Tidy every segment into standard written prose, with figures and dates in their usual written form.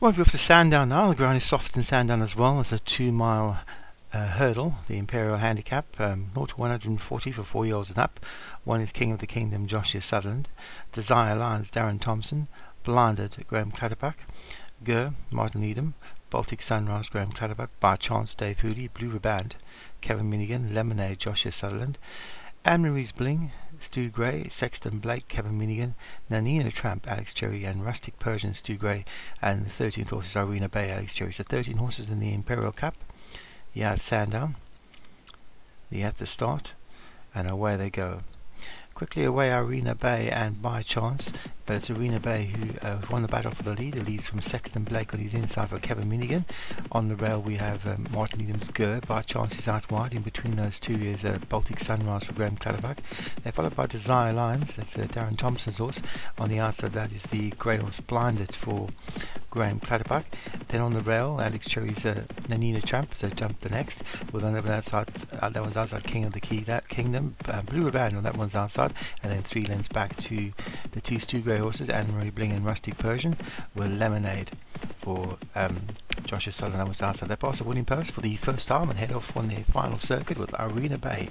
Well, we have to sand down now. The ground is soft and sand down as well. It's a 2 mile hurdle, the Imperial Handicap, 0 to 140 for 4-year-olds and up. One is King of the Kingdom, Joshua Sutherland. Desire Lions, Darren Thompson. Blinded, Graham Cutterbuck. Gur, Martin Edom. Baltic Sunrise, Graham Cutterbuck. By Chance, Dave Hoodie. Blue Riband, Kevin Minigan. Lemonade, Joshua Sutherland. Anne-Marie's Bling, Stu Grey, Sexton Blake, Kevin Minigan, Nanina Tramp, Alex Cherry, and Rustic Persian, Stu Grey, and the 13th horses, Irina Bay, Alex Cherry. So 13 horses in the Imperial Cup. Yeah, at Sandown. They're at the start, and away they go. Quickly away Irina Bay and By Chance, but it's Irina Bay who won the battle for the lead. It leads from Sexton Blake on his inside for Kevin Minigan. On the rail we have Martin Edom's Gur. By Chance is out wide. In between those two is Baltic Sunrise for Graham Cutterbuck. They're followed by Desire Lions, that's Darren Thompson's horse. On the outside of that is the grey horse Blinded for Graham Cutterbuck. Then on the rail, Alex Cherry's Nanina Tramp, so Jump the next. Well, on outside, that one's outside King of the Kingdom. Blue Riband on that one's outside. And then 3 lengths back to the two Stu Grey horses, Anne-Marie Bling and Rustic Persian, with Lemonade for Joshua Sullivan. That was outside. They pass the winning post for the first time and head off on their final circuit with Irina Bay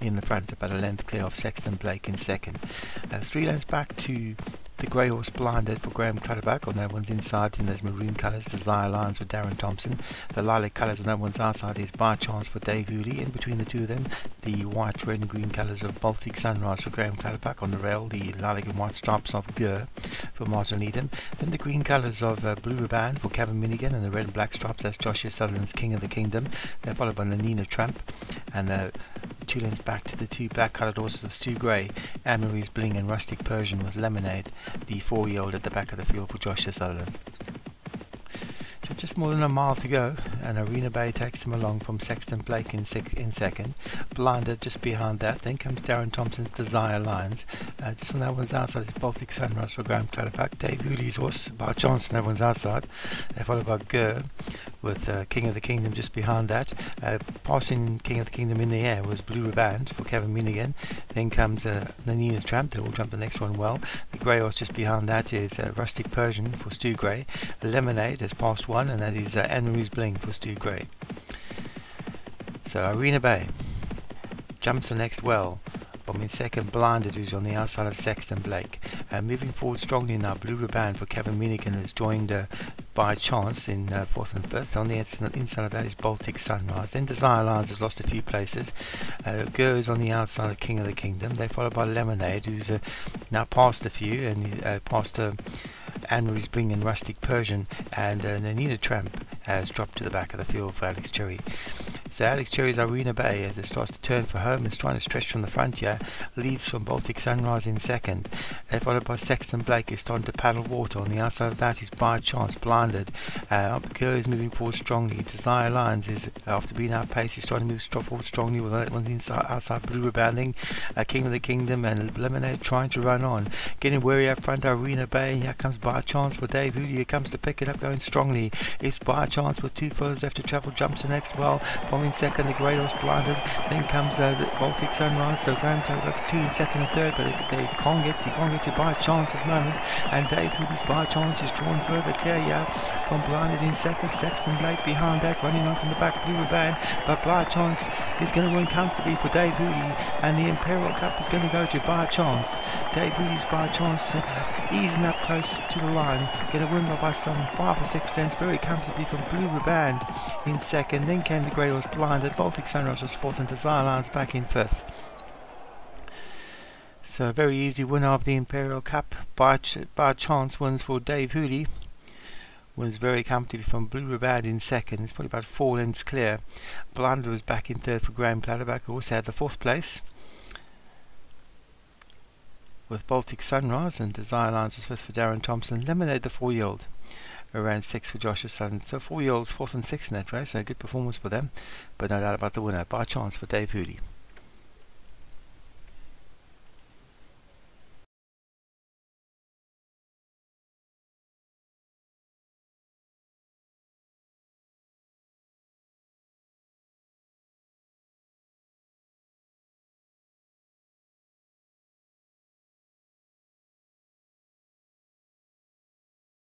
in the front, about a length clear off Sexton Blake in second. 3 lengths back to the grey horse Blinded for Graham Cutterbuck. On that one's inside in those maroon colours, Desire Lions for Darren Thompson. The lilac colours on that one's outside is By Chance for Dave Hoodie. In between the two of them, the white, red and green colours of Baltic Sunrise for Graham Cutterbuck. On the rail, the lilac and white stripes of Gur for Martin Edom. Then the green colours of Blue Riband for Kevin Minigan, and the red and black stripes, that's Joshua Sutherland's King of the Kingdom. They're followed by Nanina Tramp, and the 2 lengths back to the two black coloured horses of Stu Grey, Anne-Marie's Bling and Rustic Persian, with Lemonade, the 4-year-old at the back of the field for Joshua Sutherland. So just more than a mile to go, and Irina Bay takes them along from Sexton Blake in second. Blinded just behind that. Then comes Darren Thompson's Desire Lions. Just on that one's outside is Baltic Sunrise for Graham Clatterpack. Dave Hooley's horse, By Chance, on that one's outside. They're followed by Gur with King of the Kingdom just behind that. Passing King of the Kingdom in the air was Blue Riband for Kevin Minigan. Then comes Nanina's Tramp. They all jump the next one well. The grey horse just behind that is Rustic Persian for Stu Grey. Lemonade has passed one, and that is Anne-Marie's Bling for Stu Grey. So Irina Bay jumps the next well from in second Blinded, who's on the outside of Sexton Blake. Moving forward strongly now, Blue Riband for Kevin Minigan has joined By Chance in 4th and 5th. On the inside of that is Baltic Sunrise. Then Desire Lions has lost a few places. Gur is on the outside of King of the Kingdom. They're followed by Lemonade, who's now passed a few, and passed Anne-Marie's Bling and Rustic Persian, and Nanina Tramp has dropped to the back of the field for Alex Cherry. So Alex Cherry's Irina Bay, as it starts to turn for home, is trying to stretch from the front here, leads from Baltic Sunrise in second. They're followed by Sexton Blake, is starting to paddle water. On the outside of that is By Chance, Blinded. Gur is moving forward strongly. Desire Lions is, after being outpaced, is trying to move forward strongly with that one's inside, outside Blue Rebounding, King of the Kingdom, and Lemonade trying to run on. Getting wary up front, Irina Bay, and here comes By Chance for Dave Hoodie. Here comes to pick it up, going strongly. It's By Chance with 2 furlongs left to travel, jumps the next well. From in second, the grey horse Blinded. Then comes the Baltic Sunrise. So Graham Cutterbuck's 2 in second and third, but they can't get to By Chance at the moment. And Dave Hoodie's By Chance is drawn further clear here from Blinded in second. Sexton Blake behind that, running off in the back, Blue Riband. But By Chance is going to win comfortably for Dave Hoodie, and the Imperial Cup is going to go to By Chance. Dave Hoodie's By Chance easing up close to the line, going to win by some 5 or 6 lengths very comfortably from Blue Riband in second. Then came the grey horse Blinded. Baltic Sunrise was 4th, and Desire Lions back in 5th. So a very easy winner of the Imperial Cup. By Chance wins for Dave Hoodie. Wins very comfortably from Blue Riband in second. It's probably about 4 lengths clear. Blinded was back in 3rd for Graham Clatterbuck, who also had the 4th place, with Baltic Sunrise, and Desire Lions was 5th for Darren Thompson. Lemonade, the 4-year-old, around 6th for Joshua Sutton. So 4-year-olds 4th and 6th in that race, so a good performance for them, but no doubt about the winner, By Chance for Dave Hoodie.